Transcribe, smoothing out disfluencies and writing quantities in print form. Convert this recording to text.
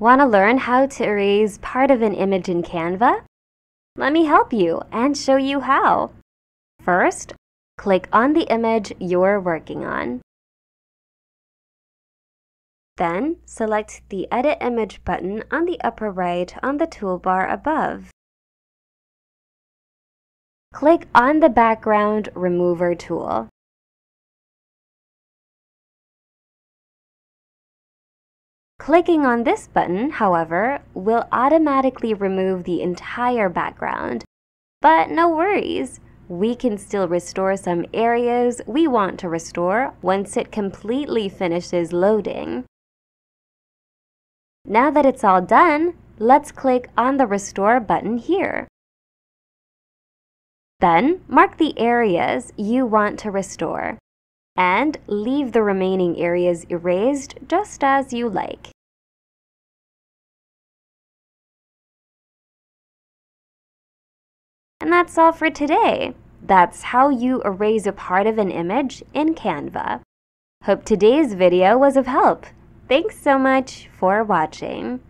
Want to learn how to erase part of an image in Canva? Let me help you and show you how. First, click on the image you're working on. Then, select the Edit Image button on the upper right on the toolbar above. Click on the Background Remover tool. Clicking on this button, however, will automatically remove the entire background. But no worries, we can still restore some areas we want to restore once it completely finishes loading. Now that it's all done, let's click on the Restore button here. Then, mark the areas you want to restore. And leave the remaining areas erased just as you like. And that's all for today. That's how you erase a part of an image in Canva. Hope today's video was of help. Thanks so much for watching.